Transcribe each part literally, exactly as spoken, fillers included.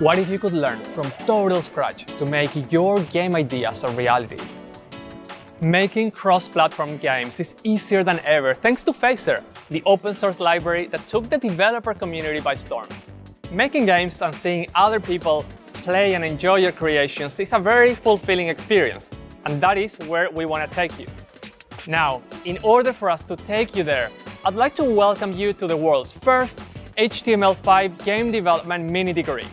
What if you could learn from total scratch to make your game ideas a reality? Making cross-platform games is easier than ever thanks to Phaser, the open-source library that took the developer community by storm. Making games and seeing other people play and enjoy your creations is a very fulfilling experience, and that is where we want to take you. Now, in order for us to take you there, I'd like to welcome you to the world's first H T M L five Game Development Mini Degree.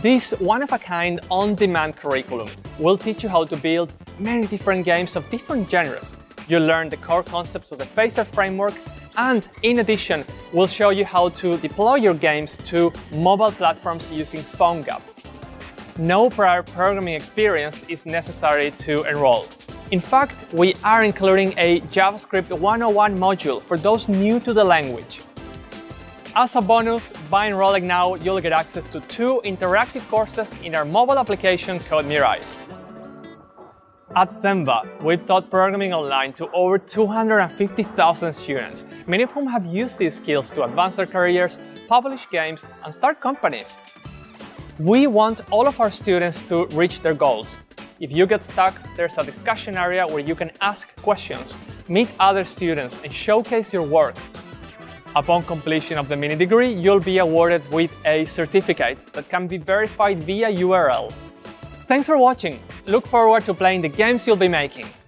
This one-of-a-kind on-demand curriculum will teach you how to build many different games of different genres. You'll learn the core concepts of the Phaser framework, and in addition, we'll show you how to deploy your games to mobile platforms using PhoneGap. No prior programming experience is necessary to enroll. In fact, we are including a JavaScript one oh one module for those new to the language. As a bonus, by enrolling now, you'll get access to two interactive courses in our mobile application called Mirai. At Zenva, we've taught programming online to over two hundred fifty thousand students, many of whom have used these skills to advance their careers, publish games, and start companies. We want all of our students to reach their goals. If you get stuck, there's a discussion area where you can ask questions, meet other students, and showcase your work. Upon completion of the mini degree, you'll be awarded with a certificate that can be verified via U R L. Thanks for watching. Look forward to playing the games you'll be making.